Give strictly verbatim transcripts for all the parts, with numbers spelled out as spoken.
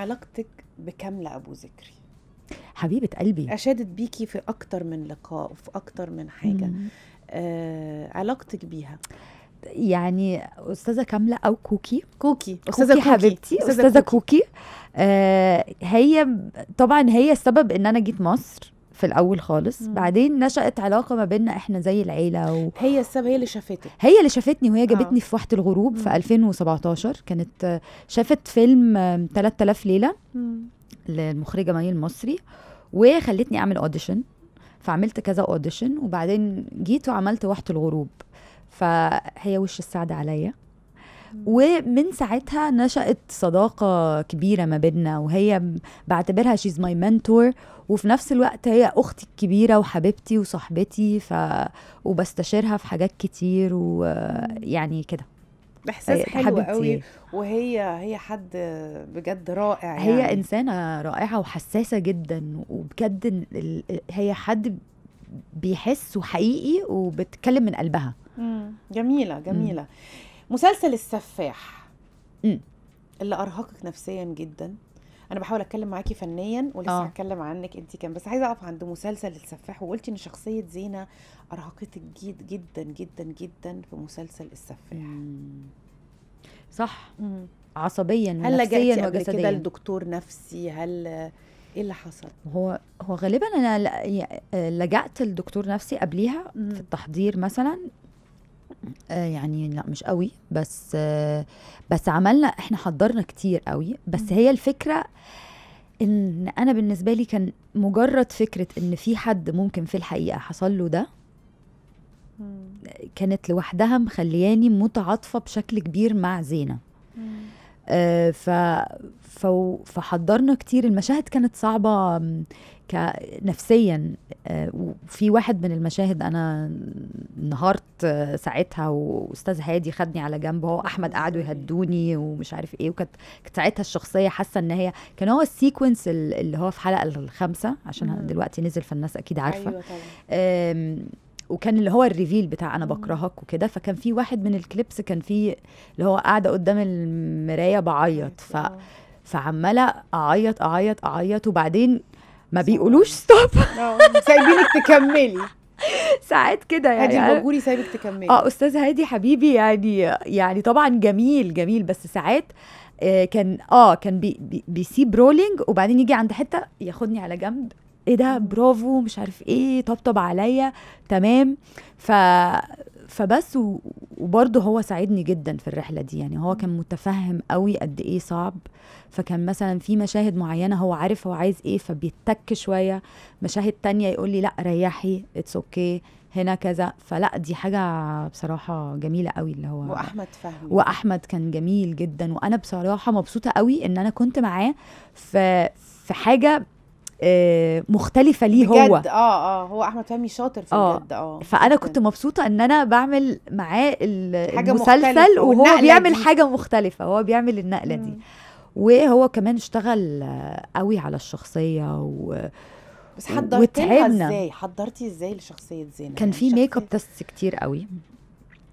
علاقتك بكاملة أبو ذكري حبيبة قلبي أشادت بيكي في أكتر من لقاء وفي أكتر من حاجة، آه، علاقتك بيها يعني أستاذة كاملة أو كوكي كوكي أستاذة كوكي حبيبتي أستاذة كوكي, كوكي. آه، هي طبعا هي السبب إن أنا جيت مصر في الاول خالص. مم. بعدين نشأت علاقه ما بيننا احنا زي العيله و... هي السبب هي اللي شافتك هي اللي شافتني وهي جابتني آه. في واحه الغروب. مم. في ألفين وسبعتاشر كانت شافت فيلم تلات آلاف ليله. مم. للمخرجه مايا المصري وخلتني اعمل اوديشن، فعملت كذا اوديشن وبعدين جيت وعملت واحه الغروب، فهي وش السعد عليا. ومن ساعتها نشأت صداقة كبيرة ما بيننا، وهي بعتبرها شيز ماي منتور وفي نفس الوقت هي أختي الكبيرة وحبيبتي وصاحبتي، ف... وبستشيرها في حاجات كتير ويعني كده. إحساس حلو قوي، وهي هي حد بجد رائع يعني. هي إنسانة رائعة وحساسة جدا وبجد هي حد بيحس وحقيقي وبتكلم من قلبها. مم. جميلة جميلة. مم. مسلسل السفاح م. اللي ارهقك نفسيا جدا، انا بحاول اتكلم معاكي فنيا ولسه هتكلم عنك انت كمان، بس عايزه اقف عند مسلسل السفاح. وقلتي ان شخصيه زينه ارهقتك جد جدا جدا جدا في مسلسل السفاح. م. صح. م. عصبيا ونفسيا وجسديا. هل كده لدكتور نفسي؟ هل ايه اللي حصل؟ هو هو غالبا انا لجأت لدكتور نفسي قبليها. م. في التحضير مثلا يعني لا مش قوي، بس بس عملنا احنا حضرنا كتير قوي، بس هي الفكرة ان انا بالنسبة لي كان مجرد فكرة ان في حد ممكن في الحقيقة حصل له ده كانت لوحدها مخلياني متعاطفة بشكل كبير مع زينة. آه ف فحضرنا كتير، المشاهد كانت صعبة نفسيا. آه وفي واحد من المشاهد أنا انهارت آه ساعتها، وأستاذ هادي خدني على جنب هو أحمد، قعدوا يهدوني ومش عارف إيه، وكانت ساعتها الشخصية حاسة إن هي كان هو السيكونس اللي هو في حلقة الخامسة عشان دلوقتي نزل، فالناس أكيد عارفة. أيوة طبعا. آه وكان اللي هو الريفيل بتاع انا بكرهك وكده، فكان في واحد من الكليبس كان في اللي هو قاعده قدام المرايه بعيط، ف فعماله اعيط اعيط اعيط وبعدين ما بيقولوش ستوب سايبينك تكملي ساعات كده يعني. هادي البجوري سايبك تكملي. اه استاذ هادي حبيبي يعني يعني طبعا جميل جميل، بس ساعات آه كان اه كان بي بي بيسيب رولينج وبعدين يجي عند حته ياخدني على جنب، ايه ده برافو مش عارف ايه، طبطب عليا تمام. ف فبس وبرضه هو ساعدني جدا في الرحله دي يعني، هو كان متفهم قوي قد ايه صعب، فكان مثلا في مشاهد معينه هو عارف هو عايز ايه فبيتك شويه، مشاهد تانية يقول لي لا ريحي اتس اوكي هنا كذا، فلا دي حاجه بصراحه جميله قوي اللي هو. واحمد فهمي واحمد كان جميل جدا، وانا بصراحه مبسوطه قوي ان انا كنت معاه في في حاجه مختلفة ليه بجد. هو بجد اه اه هو أحمد فهمي شاطر في آه. بجد اه فأنا كنت مبسوطة إن أنا بعمل معاه المسلسل وهو بيعمل دي. حاجة مختلفة، هو بيعمل النقلة مم. دي، وهو كمان اشتغل قوي على الشخصية و... بس حضرتيها ازاي؟ حضرتي ازاي لشخصية زينة؟ كان في ميك اب تيست كتير قوي،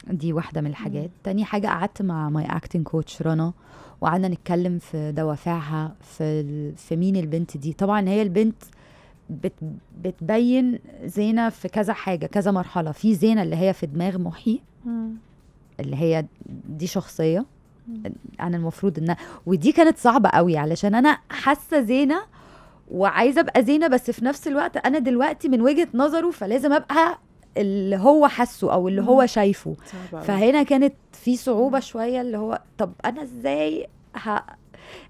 دي واحدة من الحاجات. مم. تاني حاجة قعدت مع ماي اكتنج كوتش رنا وقعدنا نتكلم في دوافعها، في في مين البنت دي. طبعا هي البنت بت بتبين زينة في كذا حاجة كذا مرحلة، في زينة اللي هي في دماغ محي مم. اللي هي دي شخصية مم. انا المفروض ان ودي كانت صعبة قوي علشان انا حاسة زينة وعايزة ابقى زينة، بس في نفس الوقت انا دلوقتي من وجهة نظره فلازم ابقى اللي هو حسه او اللي هو شايفه. فهنا كانت في صعوبة شوية اللي هو طب انا ازاي ه...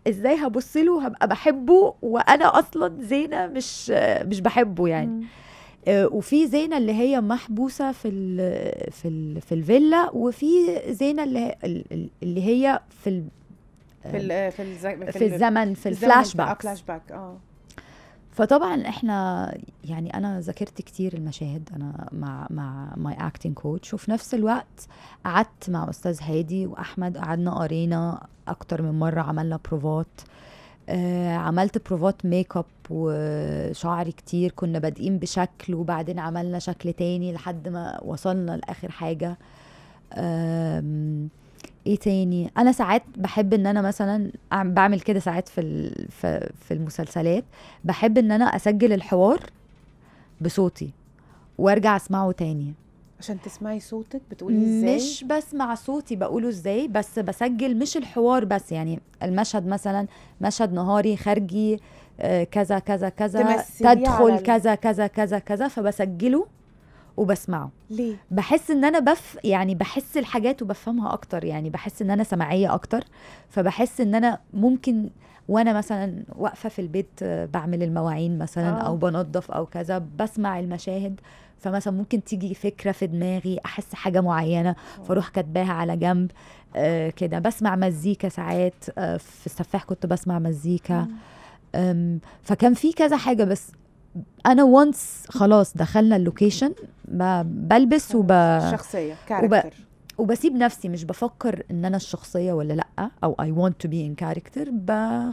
ازاي هبص له هبقى بحبه وانا اصلا زينة مش مش بحبه يعني. آه وفي زينة اللي هي محبوسة في ال... في ال... في الفيلا، وفي زينة اللي اللي هي في ال... في ال... في, الز... في, في الزمن في الفلاش باك. اه فطبعا احنا يعني انا ذاكرت كتير المشاهد انا مع مع ماي اكتنج كوتش، وفي نفس الوقت قعدت مع استاذ هادي واحمد، قعدنا قرينا اكتر من مره، عملنا بروفات. آه عملت بروفات ميك اب وشعري كتير، كنا بادئين بشكل وبعدين عملنا شكل تاني لحد ما وصلنا لاخر حاجه. آه ايه تاني؟ انا ساعات بحب ان انا مثلا بعمل كده ساعات في في المسلسلات، بحب ان انا اسجل الحوار بصوتي وارجع اسمعه تاني. عشان تسمعي صوتك بتقولي ازاي؟ مش بسمع صوتي بقوله ازاي، بس بسجل مش الحوار بس، يعني المشهد مثلا مشهد نهاري خارجي آه كذا كذا كذا، تدخل كذا كذا كذا كذا، فبسجله وبسمعه. ليه؟ بحس ان انا بف يعني بحس الحاجات وبفهمها اكتر، يعني بحس ان انا سمعيه اكتر، فبحس ان انا ممكن وانا مثلا واقفه في البيت بعمل المواعين مثلا آه. او بنظف او كذا، بسمع المشاهد، فمثلا ممكن تيجي فكره في دماغي، احس حاجه معينه فاروح كاتباها على جنب آه كده. بسمع مزيكا ساعات آه في السفاح كنت بسمع مزيكا، فكان في كذا حاجه. بس انا وانس خلاص دخلنا اللوكيشن بلبس وب شخصيه كاركتر وب... وبسيب نفسي، مش بفكر ان انا الشخصيه ولا لا، او اي ونت تو بي ان كاركتر،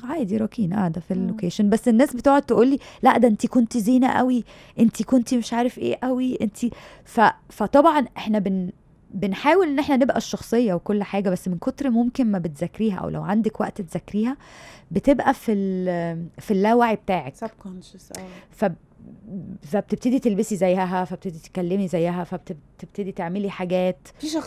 عادي ركين قاعده في اللوكيشن. بس الناس بتقعد تقول لي لا ده انت كنت زينه قوي، انت كنت مش عارف ايه قوي، انت ف... فطبعا احنا بن بنحاول ان احنا نبقى الشخصيه وكل حاجه، بس من كتر ممكن ما بتذاكريها او لو عندك وقت تذاكريها بتبقى في في اللاوعي بتاعك سبكونشس اه، فبتبتدي تلبسي زيها، فبتبتدي تتكلمي زيها، فبتبتدي تعملي حاجات.